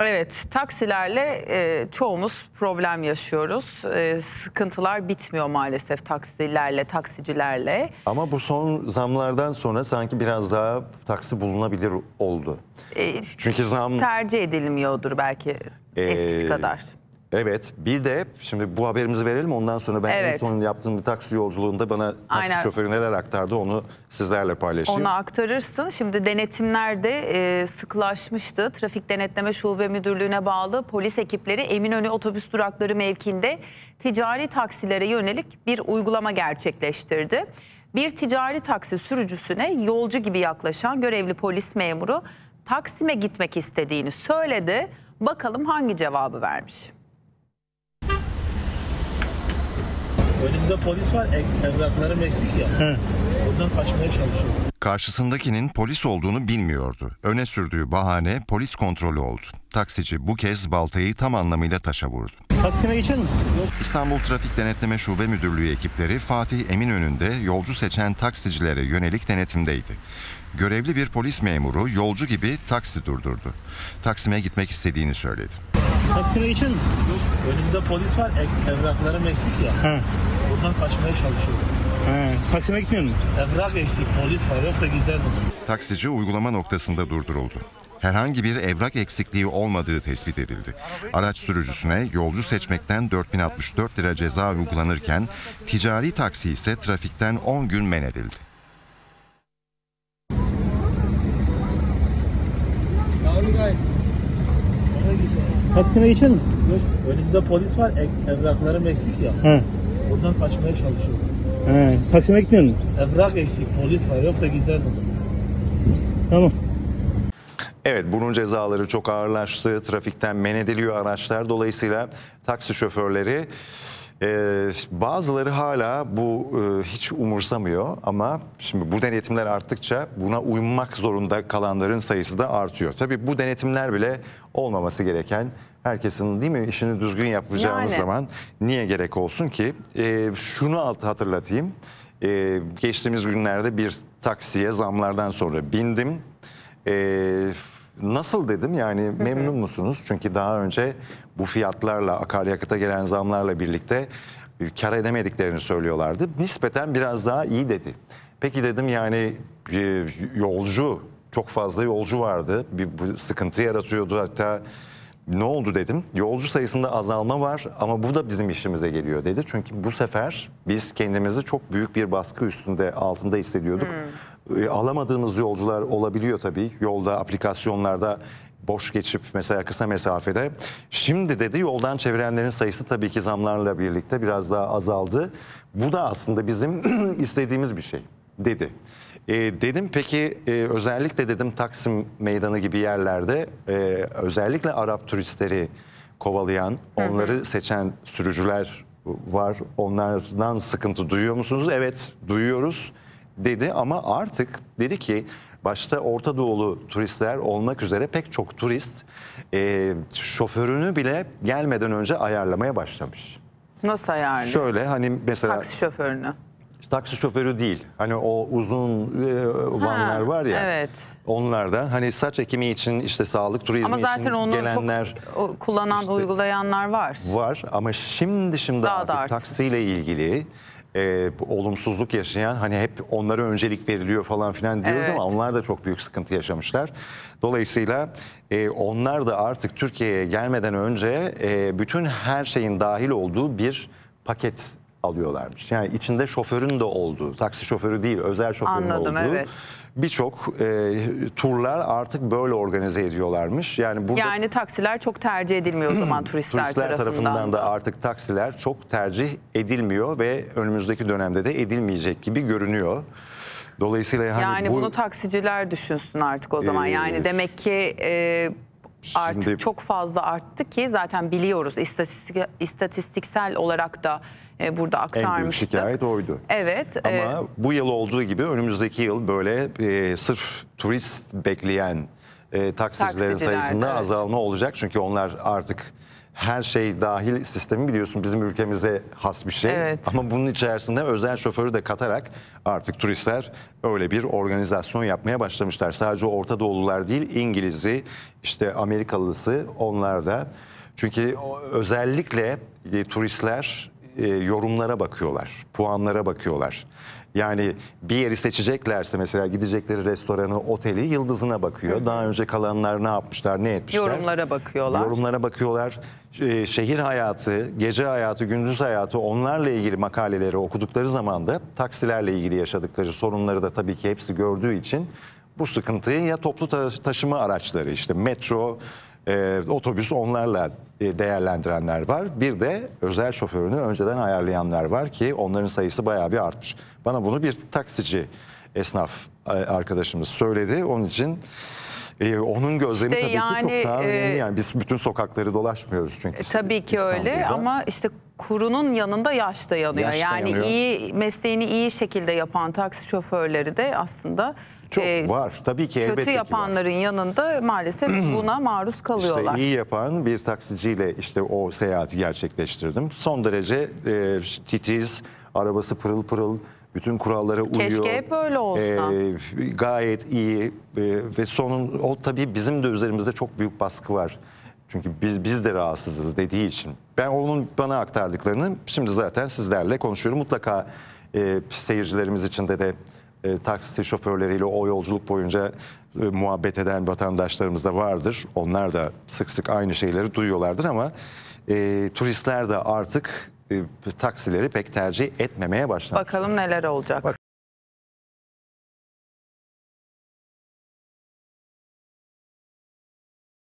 Evet, taksilerle çoğumuz problem yaşıyoruz. Sıkıntılar bitmiyor maalesef taksilerle, taksicilerle. Ama bu son zamlardan sonra sanki biraz daha taksi bulunabilir oldu. Çünkü zam... Tercih edilmiyordur belki eskisi kadar. Evet, bir de şimdi bu haberimizi verelim, ondan sonra ben en son yaptığım bir taksi yolculuğunda bana taksi şoförü neler aktardı onu sizlerle paylaşayım. Onu aktarırsın. Şimdi denetimlerde sıklaşmıştı. Trafik Denetleme Şube Müdürlüğü'ne bağlı polis ekipleri Eminönü otobüs durakları mevkiinde ticari taksilere yönelik bir uygulama gerçekleştirdi. Bir ticari taksi sürücüsüne yolcu gibi yaklaşan görevli polis memuru Taksim'e gitmek istediğini söyledi. Bakalım hangi cevabı vermiş. Önümde polis var, evraklarım eksik ya. He. Oradan kaçmaya çalışıyor. Karşısındakinin polis olduğunu bilmiyordu. Öne sürdüğü bahane polis kontrolü oldu. Taksici bu kez baltayı tam anlamıyla taşa vurdu. Taksim'e geçelim mi? Yok. İstanbul Trafik Denetleme Şube Müdürlüğü ekipleri Fatih Eminönü'nde yolcu seçen taksicilere yönelik denetimdeydi. Görevli bir polis memuru yolcu gibi taksi durdurdu. Taksim'e gitmek istediğini söyledi. Taksim'e geçelim mi? Yok. Önümde polis var, evraklarım eksik ya. He. Buradan kaçmaya çalışıyor. Taksim'e gitmiyor mu? Evrak eksik, polis var, yoksa giderdim. Taksici uygulama noktasında durduruldu. Herhangi bir evrak eksikliği olmadığı tespit edildi. Araç sürücüsüne yolcu seçmekten 4064 lira ceza uygulanırken ticari taksi ise trafikten 10 gün men edildi. Taksime geçelim. Yok, önümde polis var, evraklarım eksik ya. He. Buradan kaçmaya çalışıyor. He. Taksime gitmiyor mu? Evrak eksik, polis var, yoksa giderdim. Tamam. Evet, bunun cezaları çok ağırlaştı. Trafikten men ediliyor araçlar. Dolayısıyla taksi şoförleri bazıları hala bu hiç umursamıyor ama şimdi bu denetimler arttıkça buna uymak zorunda kalanların sayısı da artıyor. Tabii bu denetimler bile olmaması gereken, herkesin değil mi işini düzgün yapacağımız zaman niye gerek olsun ki? Şunu hatırlatayım, geçtiğimiz günlerde bir taksiye zamlardan sonra bindim. Nasıl dedim, yani memnun musunuz? Çünkü daha önce bu fiyatlarla, akaryakıta gelen zamlarla birlikte kar edemediklerini söylüyorlardı. Nispeten biraz daha iyi dedi. Peki dedim, yani yolcu, çok fazla yolcu vardı. Bir sıkıntı yaratıyordu hatta. Ne oldu dedim. Yolcu sayısında azalma var ama bu da bizim işimize geliyor dedi. Çünkü bu sefer biz kendimizi çok büyük bir baskı altında hissediyorduk. Alamadığımız yolcular olabiliyor tabii. Yolda, aplikasyonlarda boş geçip mesela kısa mesafede. Şimdi dedi yoldan çevirenlerin sayısı tabii ki zamlarla birlikte biraz daha azaldı. Bu da aslında bizim istediğimiz bir şey dedi. Dedim peki özellikle dedim Taksim Meydanı gibi yerlerde özellikle Arap turistleri kovalayan, onları seçen sürücüler var. Onlardan sıkıntı duyuyor musunuz? Evet, duyuyoruz dedi ama artık dedi ki başta Orta Doğulu turistler olmak üzere pek çok turist şoförünü bile gelmeden önce ayarlamaya başlamış. Nasıl yani? Şöyle hani mesela... Taksi şoförünü. Taksi şoförü değil. Hani o uzun vanlar var ya. Evet. Onlardan hani saç ekimi için, işte sağlık turizmi ama zaten için gelenler. Çok kullanan, işte, uygulayanlar var. Var ama şimdi daha artık, taksiyle ilgili olumsuzluk yaşayan, hani hep onlara öncelik veriliyor falan filan diyoruz ama onlar da çok büyük sıkıntı yaşamışlar. Dolayısıyla onlar da artık Türkiye'ye gelmeden önce bütün her şeyin dahil olduğu bir paket alıyorlarmış. Yani içinde şoförün de olduğu, taksi şoförü değil özel şoförün olduğu birçok turlar artık böyle organize ediyorlarmış. Yani burada, yani taksiler çok tercih edilmiyor o zaman turistler tarafından da artık taksiler çok tercih edilmiyor ve önümüzdeki dönemde de edilmeyecek gibi görünüyor. Dolayısıyla yani bunu taksiciler düşünsün artık o zaman. Yani demek ki artık şimdi çok fazla arttı ki zaten biliyoruz, istatistiksel olarak da burada aktarmıştık. En büyük şikayet oydu. Evet. Ama bu yıl olduğu gibi önümüzdeki yıl böyle sırf turist bekleyen taksicilerin sayısında azalma olacak. Çünkü onlar artık her şey dahil sistemi biliyorsun bizim ülkemize has bir şey. Evet. Ama bunun içerisinde özel şoförü de katarak artık turistler öyle bir organizasyon yapmaya başlamışlar. Sadece Orta Doğulular değil, İngiliz'i, işte Amerikalısı, onlar da. Çünkü özellikle turistler yorumlara bakıyorlar, puanlara bakıyorlar. Yani bir yeri seçeceklerse mesela gidecekleri restoranı, oteli yıldızına bakıyor. Evet. Daha önce kalanlar ne yapmışlar, ne etmişler? Yorumlara bakıyorlar. Yorumlara bakıyorlar. Şehir hayatı, gece hayatı, gündüz hayatı, onlarla ilgili makaleleri okudukları zaman da taksilerle ilgili yaşadıkları sorunları da tabii ki hepsi gördüğü için bu sıkıntıyı ya toplu taşıma araçları, işte metro, otobüs, onlarla değerlendirenler var. Bir de özel şoförünü önceden ayarlayanlar var ki onların sayısı bayağı bir artmış. Bana bunu bir taksici esnaf arkadaşımız söyledi. Onun için onun gözlemi işte tabii yani, ki çok daha önemli. Yani biz bütün sokakları dolaşmıyoruz çünkü. Tabii ki İstanbul'da. Öyle ama işte kurunun yanında yaş da yanıyor. Yani iyi, mesleğini iyi şekilde yapan taksi şoförleri de aslında... Çok var tabii ki, elbette. Kötü yapanların yanında maalesef buna maruz kalıyorlar. İşte iyi yapan bir taksiciyle işte o seyahati gerçekleştirdim. Son derece titiz, arabası pırıl pırıl, bütün kurallara uyuyor. Keşke hep öyle olsa. Gayet iyi ve sonun o tabii bizim de üzerimizde çok büyük baskı var. Çünkü biz de rahatsızız dediği için. Ben onun bana aktardıklarını şimdi zaten sizlerle konuşuyorum. Mutlaka seyircilerimiz için de taksi şoförleriyle o yolculuk boyunca muhabbet eden vatandaşlarımız da vardır. Onlar da sık sık aynı şeyleri duyuyorlardır ama turistler de artık taksileri pek tercih etmemeye başlamışlar. Bakalım neler olacak. Bakalım.